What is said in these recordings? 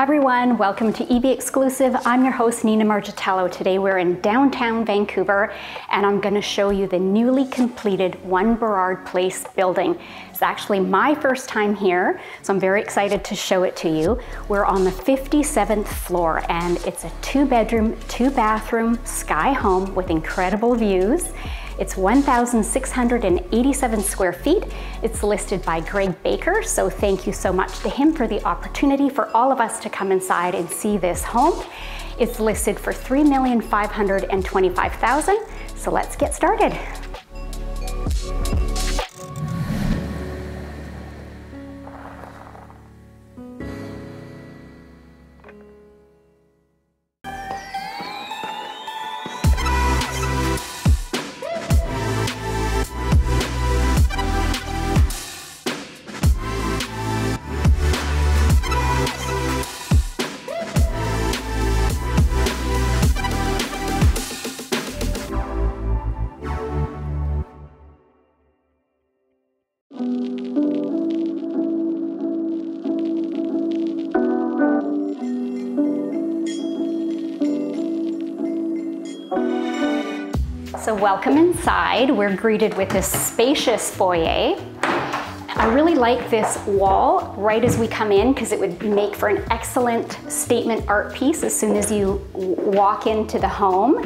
Hi everyone, welcome to EB Exclusive. I'm your host, Nina Margiottiello. Today we're in downtown Vancouver and I'm going to show you the newly completed One Burrard Place building. It's actually my first time here, so I'm very excited to show it to you. We're on the 57th floor and it's a 2-bedroom, 2-bathroom sky home with incredible views. It's 1,687 square feet. It's listed by Gregg Baker, so thank you so much to him for the opportunity for all of us to come inside and see this home. It's listed for $3,525,000, so let's get started. So welcome inside. We're greeted with this spacious foyer. I really like this wall right as we come in because it would make for an excellent statement art piece as soon as you walk into the home.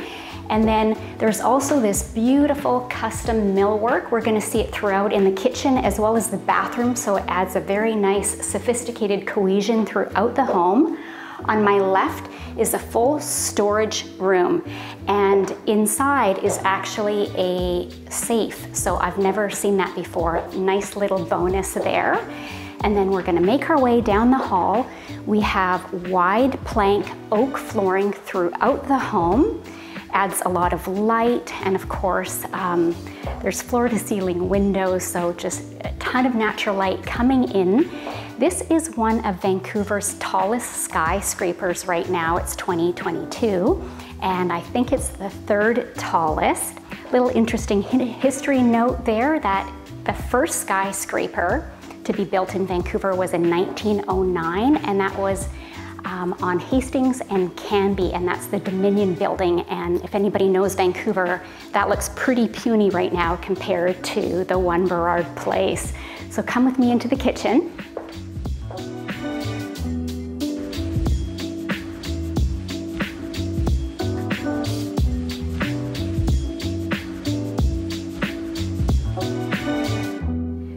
And then there's also this beautiful custom millwork. We're going to see it throughout in the kitchen as well as the bathroom, so it adds a very nice sophisticated cohesion throughout the home. On my left is a full storage room, and inside is actually a safe, so I've never seen that before. Nice little bonus there. And then we're going to make our way down the hall. We have wide plank oak flooring throughout the home. Adds a lot of light, and of course there's floor-to-ceiling windows, so just a ton of natural light coming in. This is one of Vancouver's tallest skyscrapers right now. It's 2022, and I think it's the third tallest. Little interesting history note there that the first skyscraper to be built in Vancouver was in 1909, and that was on Hastings and Canby, and that's the Dominion building. And if anybody knows Vancouver, that looks pretty puny right now compared to the One Burrard Place. So come with me into the kitchen.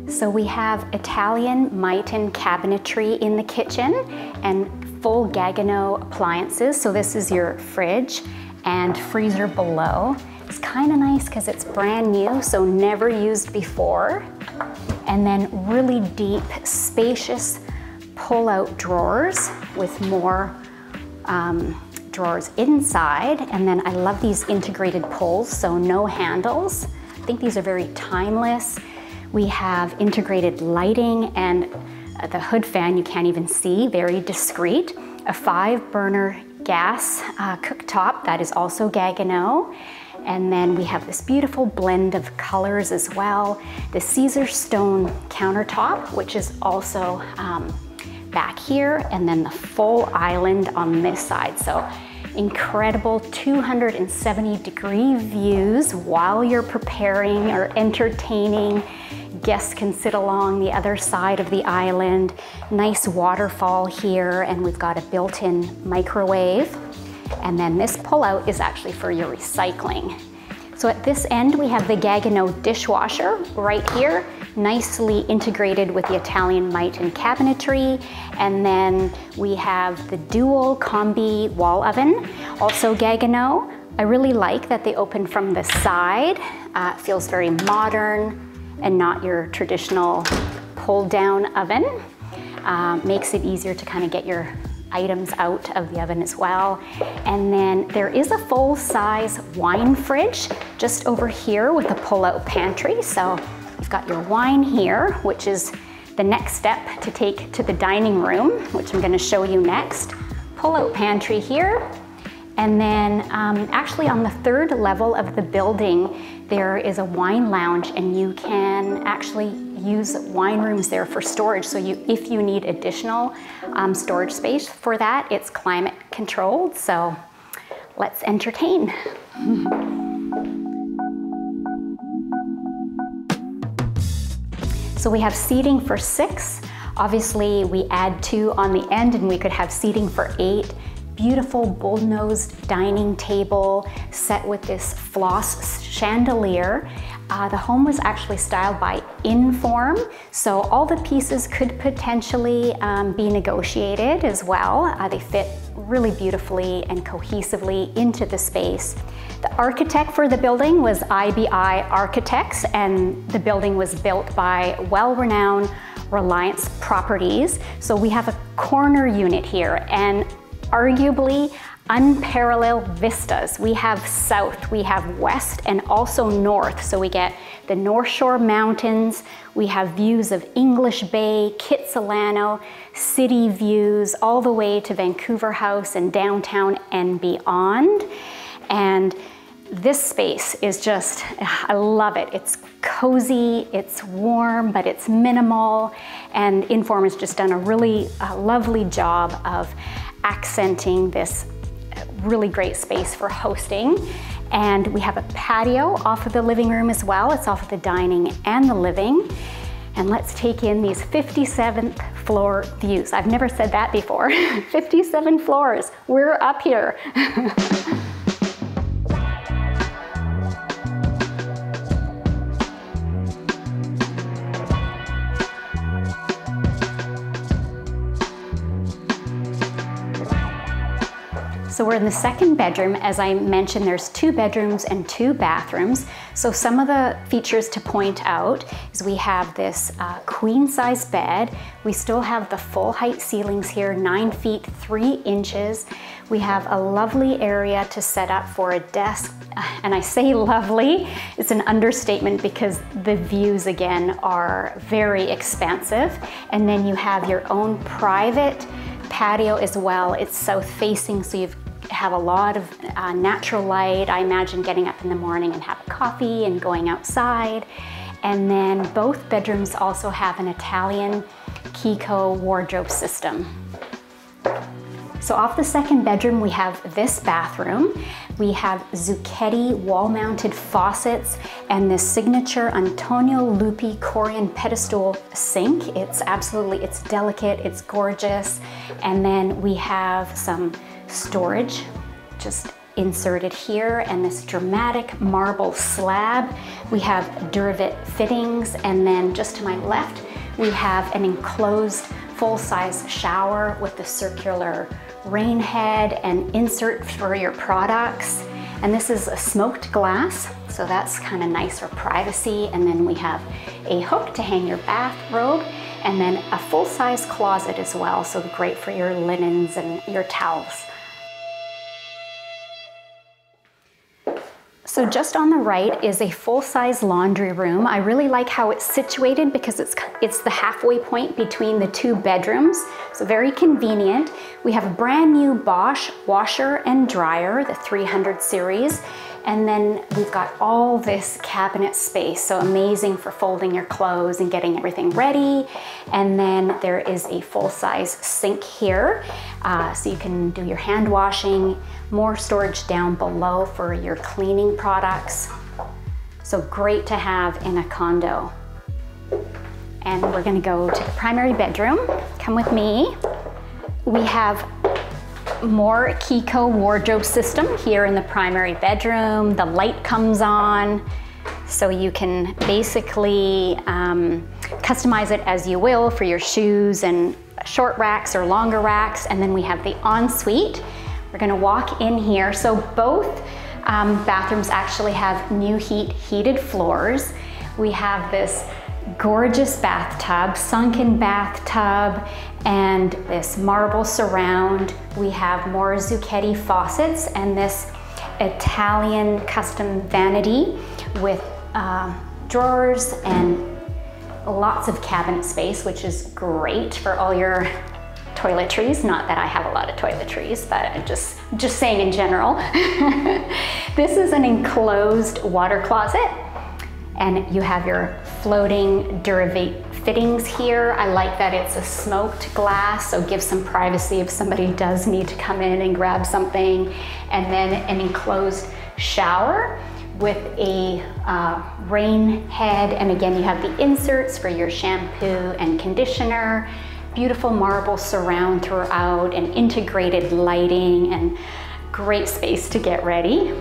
So we have Italian Miton cabinetry in the kitchen and full Gaggenau appliances. So this is your fridge and freezer below. It's kind of nice because it's brand new, so never used before. And then really deep, spacious pull-out drawers with more drawers inside. And then I love these integrated pulls, so no handles. I think these are very timeless. We have integrated lighting and the hood fan you can't even see, very discreet. A 5-burner gas cooktop that is also Gaggenau. And then we have this beautiful blend of colors as well. The Caesarstone countertop, which is also back here, and then the full island on this side. So incredible 270-degree views while you're preparing or entertaining. Guests can sit along the other side of the island. Nice waterfall here, and we've got a built-in microwave. And then this pull-out is actually for your recycling. So at this end, we have the Gaggenau dishwasher right here, nicely integrated with the Italian Miton cabinetry. And then we have the dual combi wall oven, also Gaggenau. I really like that they open from the side. It feels very modern and not your traditional pull-down oven. Makes it easier to kind of get your items out of the oven as well. And then there is a full-size wine fridge just over here with a pull-out pantry. So you've got your wine here, which is the next step to take to the dining room, which I'm going to show you next. Pull-out pantry here. And then actually on the third level of the building, there is a wine lounge, and you can actually use wine rooms there for storage. So if you need additional storage space for that, it's climate controlled. So let's entertain. So we have seating for 6. Obviously we add 2 on the end and we could have seating for 8. Beautiful bull-nosed dining table set with this floss chandelier. The home was actually styled by Inform, so all the pieces could potentially be negotiated as well. They fit really beautifully and cohesively into the space. The architect for the building was IBI Architects, and the building was built by well-renowned Reliance Properties. So we have a corner unit here and arguably unparalleled vistas. We have south, we have west, and also north. So we get the North Shore mountains, we have views of English Bay, Kitsilano, city views, all the way to Vancouver House and downtown and beyond. And this space is just, I love it. It's cozy, it's warm, but it's minimal. And Inform has just done a really lovely job of accenting this really great space for hosting. And we have a patio off of the living room as well. It's off of the dining and the living. And let's take in these 57th floor views. I've never said that before. 57 floors, we're up here. So we're in the second bedroom. As I mentioned, there's 2 bedrooms and 2 bathrooms. So some of the features to point out is we have this queen size bed. We still have the full height ceilings here, 9 feet 3 inches. We have a lovely area to set up for a desk. And I say lovely, it's an understatement because the views again are very expansive. And then you have your own private patio as well. It's south facing, so you have a lot of natural light. I imagine getting up in the morning and have a coffee and going outside. And then both bedrooms also have an Italian Kiko wardrobe system. So off the second bedroom, we have this bathroom. We have Zucchetti wall-mounted faucets and this signature Antonio Lupi Corian pedestal sink. It's delicate, it's gorgeous. And then we have some storage just inserted here and this dramatic marble slab. We have Duravit fittings. And then just to my left, we have an enclosed full-size shower with the circular rain head and insert for your products. And this is a smoked glass, so that's kind of nice for privacy. And then we have a hook to hang your bathrobe and then a full-size closet as well, so great for your linens and your towels. So just on the right is a full-size laundry room. I really like how it's situated because it's the halfway point between the 2 bedrooms, so very convenient. We have a brand new Bosch washer and dryer, the 300 series. And then we've got all this cabinet space, so amazing for folding your clothes and getting everything ready. And then there is a full-size sink here, so you can do your hand washing. More storage down below for your cleaning products. So great to have in a condo. And we're gonna go to the primary bedroom. Come with me. We have more Kiko wardrobe system here in the primary bedroom. The light comes on, so you can basically customize it as you will for your shoes and short racks or longer racks. And then we have the ensuite. We're gonna walk in here. So both bathrooms actually have new heated floors. We have this gorgeous bathtub, sunken bathtub, and this marble surround. We have more Zucchetti faucets and this Italian custom vanity with drawers and lots of cabinet space, which is great for all your toiletries. Not that I have a lot of toiletries, but I'm just saying in general. This is an enclosed water closet. And you have your floating Duravit fittings here. I like that it's a smoked glass, so gives some privacy if somebody does need to come in and grab something. And then an enclosed shower with a rain head. And again, you have the inserts for your shampoo and conditioner. Beautiful marble surround throughout and integrated lighting, and great space to get ready.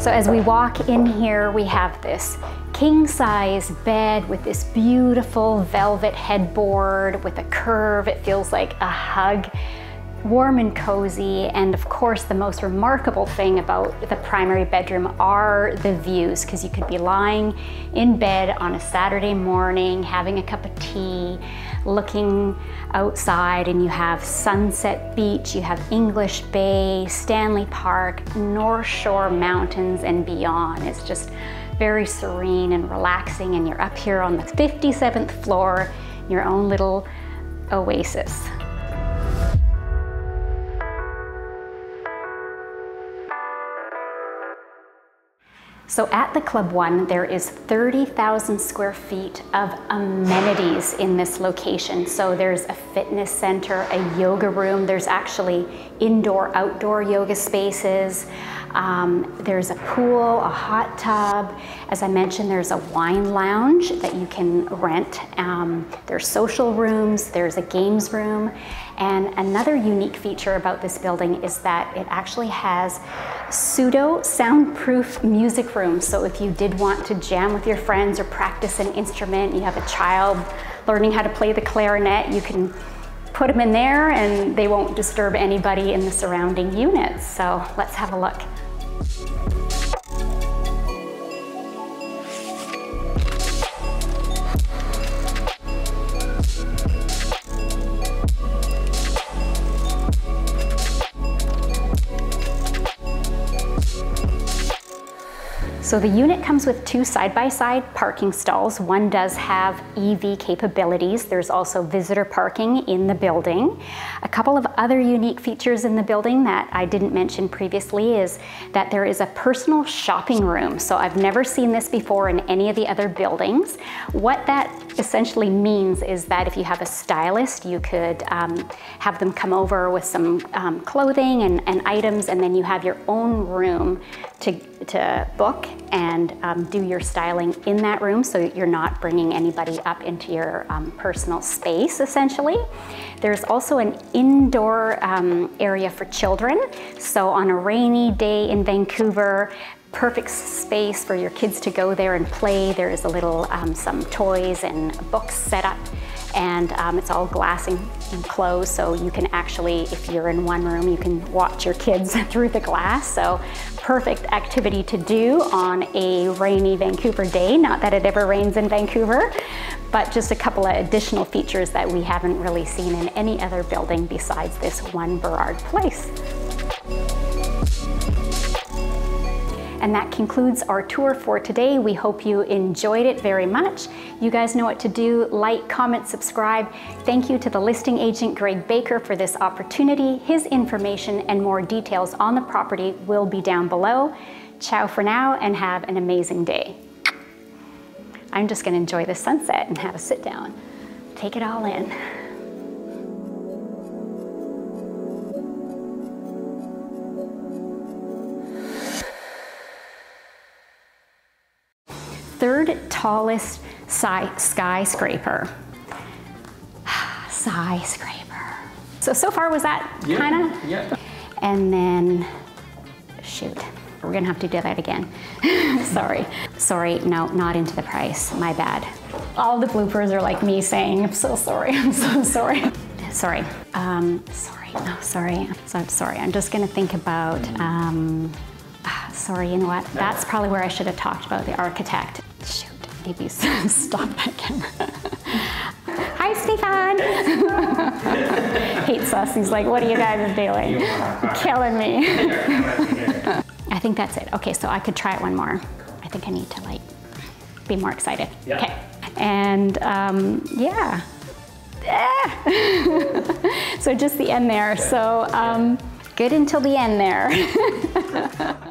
So as we walk in here, we have this king-size bed with this beautiful velvet headboard with a curve. It feels like a hug. Warm and cozy, and of course the most remarkable thing about the primary bedroom are the views, because you could be lying in bed on a Saturday morning having a cup of tea, looking outside, and you have Sunset Beach, you have English Bay, Stanley Park, North Shore mountains and beyond. It's just very serene and relaxing, and you're up here on the 57th floor, your own little oasis. So at the Club One, there is 30,000 square feet of amenities in this location. So there's a fitness center, a yoga room, there's actually indoor, outdoor yoga spaces. There's a pool, a hot tub. As I mentioned, there's a wine lounge that you can rent. There's social rooms, there's a games room. And another unique feature about this building is that it actually has pseudo soundproof music rooms. So if you did want to jam with your friends or practice an instrument, you have a child learning how to play the clarinet, you can put them in there and they won't disturb anybody in the surrounding units. So let's have a look. So the unit comes with two side-by-side parking stalls. One does have EV capabilities. There's also visitor parking in the building. A couple of other unique features in the building that I didn't mention previously is that there is a personal shopping room. So I've never seen this before in any of the other buildings. What that essentially means is that if you have a stylist, you could have them come over with some clothing and items, and then you have your own room to book and do your styling in that room, so you're not bringing anybody up into your personal space, essentially. There's also an indoor area for children. So on a rainy day in Vancouver, perfect space for your kids to go there and play. There is a little, some toys and books set up, and it's all glass enclosed, so you can actually, if you're in one room, you can watch your kids through the glass. So perfect activity to do on a rainy Vancouver day. Not that it ever rains in Vancouver, but just a couple of additional features that we haven't really seen in any other building besides this One Burrard Place. And that concludes our tour for today. We hope you enjoyed it very much. You guys know what to do. Like, comment, subscribe. Thank you to the listing agent, Gregg Baker, for this opportunity. His information and more details on the property will be down below. Ciao for now, and have an amazing day. I'm just gonna enjoy the sunset and have a sit down. Take it all in. Third tallest skyscraper. Skyscraper. So far was that kinda? Yeah. And then, shoot, we're gonna have to do that again. Sorry, no, not into the price, my bad. All the bloopers are like me saying, I'm so sorry. I'm just gonna think about, you know what? That's probably where I should have talked about the architect. Shoot, maybe stop that camera. Hi, Stefan. Hates us. He's like, what are you guys doing? Killing me. I think that's it. Okay, so I could try it one more. I think I need to like be more excited. Yeah. Okay. And yeah. So just the end there. So Good until the end there.